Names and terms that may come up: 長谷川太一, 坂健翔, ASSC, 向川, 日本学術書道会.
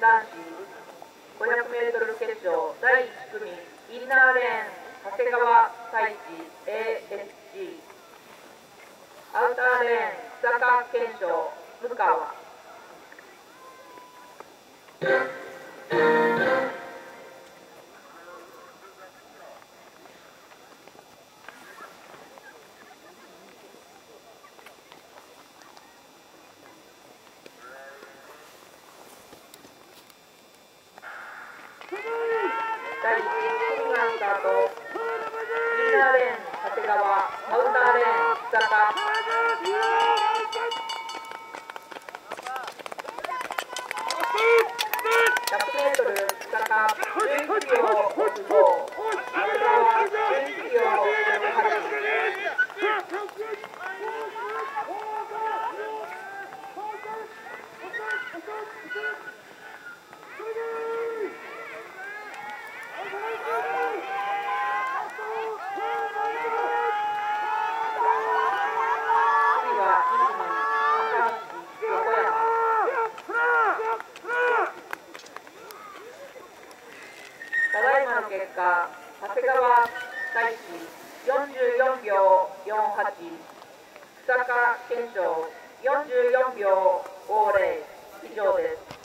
男子 500m 決勝第1組インナーレーン長谷川太一 ASSC、 アウターレーン坂健翔向川。第1組がスタート。インナーレーン長谷川、アウターレーン坂。 100m 坂結果、長谷川太一44秒48、坂健翔44秒50以上です。